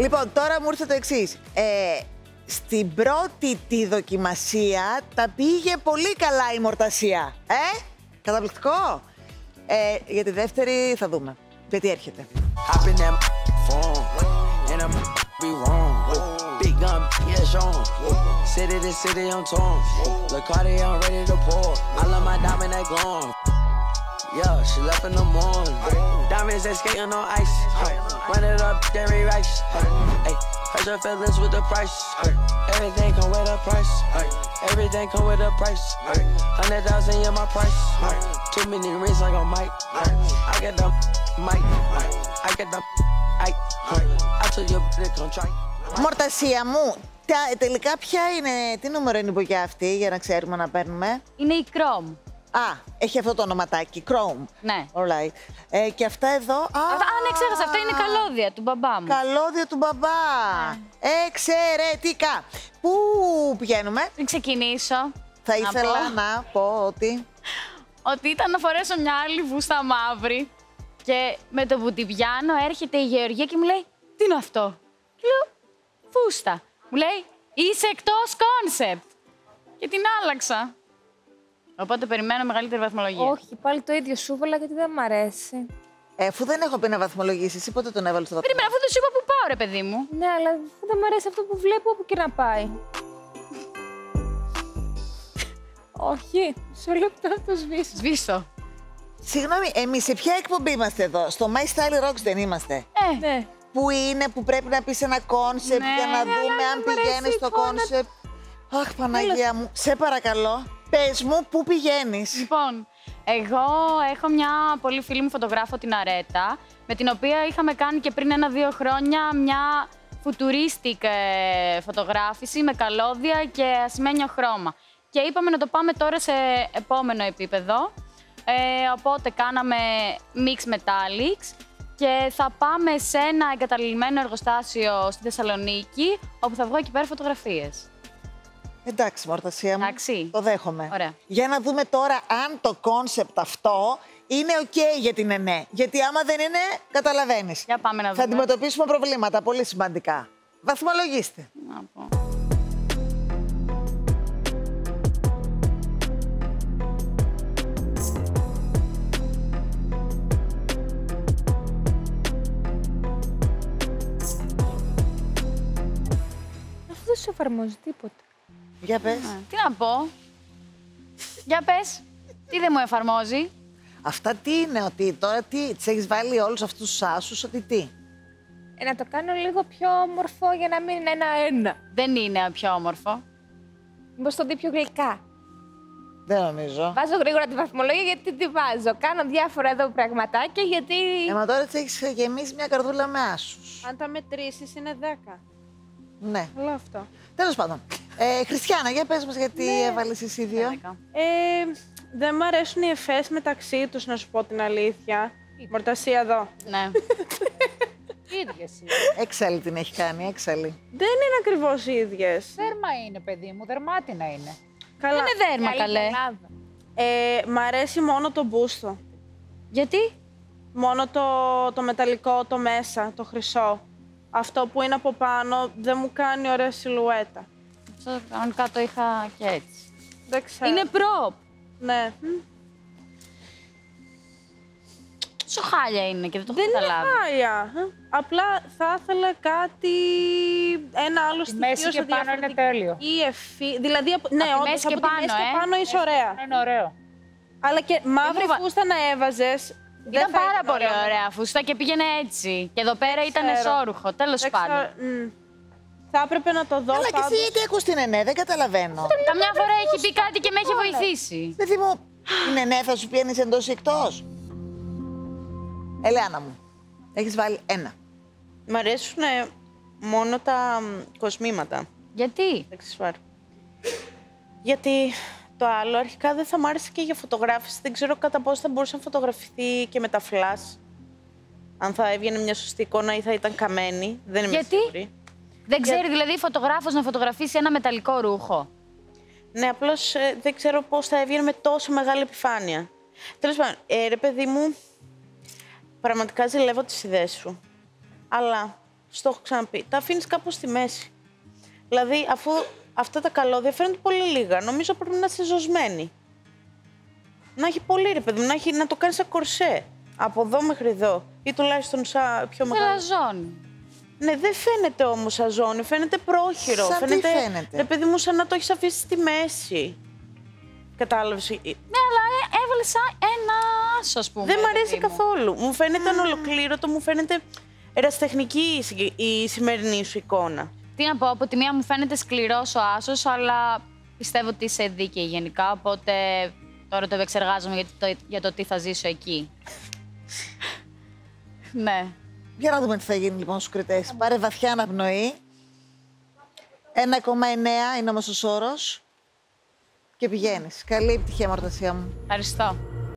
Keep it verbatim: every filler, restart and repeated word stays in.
Λοιπόν, τώρα μου ήρθε το εξής. Ε, στην πρώτη τη δοκιμασία τα πήγε πολύ καλά η Μορτασία. Ε, καταπληκτικό. Ε, για τη δεύτερη θα δούμε. Γιατί έρχεται. Yeah, she left in the morning. Diamonds that skating on ice. Run it up, dairy rice. Hey, hurt your feelings with the price. Everything come with a price. Everything come with a price. Hundred thousand in my price. Too many rings like a mic. I get the mic. I get the mic. I told you to come try. Μορτασία μου, τελικά ποια είναι, τι νούμερο είναι η μπουκιά αυτή για να ξέρουμε να παίρνουμε? Είναι η Chrome. Α, έχει αυτό το ονοματάκι, Chrome. Ναι. Alright. Ε, και αυτά εδώ. Α, α, ναι, ξέχασα. Αυτά είναι καλώδια του μπαμπά μου. Καλώδια του μπαμπά. Ναι. Εξαιρετικά. Πού πηγαίνουμε? Πριν ξεκινήσω, θα ήθελα να πω, να πω ότι. ότι ήταν να φορέσω μια άλλη βούστα μαύρη. Και με το που την πιάνω, έρχεται η Γεωργία και μου λέει: τι είναι αυτό? Και λέω: φούστα. Μου λέει: είσαι εκτός κόνσεπτ. Και την άλλαξα. Οπότε περιμένω μεγαλύτερη βαθμολογία. Όχι, πάλι το ίδιο σου έβαλα γιατί δεν μ' αρέσει. Ε, αφού δεν έχω πει να βαθμολογήσει, εσύ πότε τον έβαλε στο βαθμό? Περίμενα, αφού δεν σου είπα που πάω, ρε παιδί μου. Ναι, αλλά δεν μ' αρέσει αυτό που βλέπω, όπου και να πάει. Όχι, σου λέω τώρα το σβήσω. Σβήσω. Συγγνώμη, εμείς σε ποια εκπομπή είμαστε εδώ? Στο My Style Rocks δεν είμαστε? Ε, ναι. Που είναι, που πρέπει να πει ένα κόνσεπτ ναι, για να ναι, δούμε αν πηγαίνει στο κόνσεπτ. Αχ, Παναγία μου, σε παρακαλώ. Πες μου, πού πηγαίνεις? Λοιπόν, εγώ έχω μια πολύ φίλη μου φωτογράφο, την Αρέτα, με την οποία είχαμε κάνει και πριν ένα-δύο χρόνια μια futuristic φωτογράφηση με καλώδια και ασημένιο χρώμα. Και είπαμε να το πάμε τώρα σε επόμενο επίπεδο. Ε, οπότε κάναμε mix metallics και θα πάμε σε ένα εγκαταλειμμένο εργοστάσιο στη Θεσσαλονίκη, όπου θα βγω εκεί πέρα φωτογραφίες. Εντάξει, Μορτασία μου, εντάξει, το δέχομαι. Ωραία. Για να δούμε τώρα αν το κόνσεπτ αυτό είναι οκ okay για την ΕΝΕ. Γιατί άμα δεν είναι, καταλαβαίνεις. Για πάμε να δούμε. Θα αντιμετωπίσουμε προβλήματα πολύ σημαντικά. Βαθμολογήστε. Να πω. Αυτό δεν σου εφαρμόζει τίποτα. Για πες. Τι να πω. Για πες. Τι δεν μου εφαρμόζει. Αυτά τι είναι, ότι τώρα τι, τις έχεις βάλει όλους αυτούς τους άσους, ότι τι. Ε, να το κάνω λίγο πιο όμορφο για να μην είναι ένα-ένα. Δεν είναι πιο όμορφο. Μήπως το δει πιο γλυκά. Δεν νομίζω. Βάζω γρήγορα τη βαθμολογία γιατί τη βάζω. Κάνω διάφορα εδώ πραγματάκια γιατί. Ε, μα τώρα έχεις γεμίσει μια καρδούλα με άσους. Αν τα μετρήσεις είναι δέκα. Ναι. Όλο αυτό. Τέλος πάντων. Ε, Χριστιάνα, για πες μας γιατί ναι, έβαλες εσύ δύο. Ε, δεν μ' αρέσουν οι εφές μεταξύ τους, να σου πω την αλήθεια. Μορτασία εδώ. Ναι. Ίδιες είναι. Έξαλλη την έχει κάνει, έξαλλη. Δεν είναι ακριβώς οι ίδιες. Δέρμα είναι, παιδί μου, δερμάτινα είναι. Καλά. Δεν είναι δέρμα, καλέ. Ε, μ' αρέσει μόνο το μπούστο. Γιατί? Μόνο το, το μεταλλικό, το μέσα, το χρυσό. Αυτό που είναι από πάνω δεν μου κάνει ωραία σιλουέτα. Αν κάτω είχα και έτσι. Δεν ξέρω. Είναι προπ. Ναι. Mm. Σοχάλια είναι και δεν το έχω καταλάβει. Δεν είναι χάλια. Απλά θα ήθελα κάτι, ένα άλλο στοιχείο. Μέση και πάνω είναι τέλειο. Η ευφύ, δηλαδή, ναι, από τη μέση και πάνω, μέση και πάνω ε? Είσαι ωραία. Είναι ωραίο. Αλλά και μαύρη Βα... φούστα να έβαζες. Ήταν δεν πάρα πολύ ωραία, ωραία φούστα και πήγαινε έτσι. Και εδώ πέρα ήταν εσώρουχο, τέλος πάντων. Mm. Θα έπρεπε να το δω. Αλλά και εσύ γιατί ακούς την ΕΝΕ, δεν καταλαβαίνω. Καμιά φορά έχει πει κάτι και με έχει βοηθήσει. Παιδί μου, την ΕΝΕ θα σου πιένεις εντός ή εκτός. Ελεάνα μου, έχεις βάλει ένα. Μ' αρέσουν μόνο τα κοσμήματα. Γιατί? Γιατί το άλλο αρχικά δεν θα μ' άρεσε και για φωτογράφηση. Δεν ξέρω κατά πόσο θα μπορούσε να φωτογραφηθεί και με τα flash. Αν θα έβγαινε μια σωστή εικόνα ή θα ήταν καμένη. Δεν είμαι σίγουρη. Δεν ξέρει για... δηλαδή φωτογράφος να φωτογραφίσει ένα μεταλλικό ρούχο. Ναι, απλώς ε, δεν ξέρω πώς θα έβγαινε με τόσο μεγάλη επιφάνεια. Τέλος πάντων, ε, ρε παιδί μου, πραγματικά ζηλεύω τις ιδέες σου. Αλλά Στο έχω ξαναπεί. Τα αφήνεις κάπου στη μέση. Δηλαδή, αφού αυτά τα καλώδια φαίνονται πολύ λίγα, νομίζω πρέπει να είσαι ζωσμένη. Να έχει πολύ ρε παιδί μου, να, έχει, να το κάνεις σαν κορσέ. Από εδώ μέχρι εδώ. Ή τουλάχιστον σαν πιο μεγάλο. Σαν ζώνη. Ναι, δεν φαίνεται όμως σαν ζώνη. Φαίνεται πρόχειρο. Σαν φαίνεται, τι φαίνεται. Ρε παιδί μου, σαν να το έχεις αφήσει στη μέση. Κατάλαβες. Ναι, αλλά έβαλε σαν ένα άσο, ας πούμε. Δεν μ' αρέσει καθόλου. Μου φαίνεται mm. ανολοκλήρωτο, μου φαίνεται ερασιτεχνική η σημερινή σου εικόνα. Τι να πω, από τη μία μου φαίνεται σκληρός ο άσος, αλλά πιστεύω ότι είσαι δίκαιη γενικά, οπότε τώρα το επεξεργάζομαι για το, για το τι θα ζήσω εκεί. Ναι. Για να δούμε τι θα γίνει λοιπόν στους κριτές. Πάρε βαθιά αναπνοή. ένα κόμμα εννιά είναι όμως ο όρος. Και πηγαίνεις. Καλή επιτυχία, Μορτάσια μου. Ευχαριστώ.